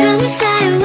Can we fly away?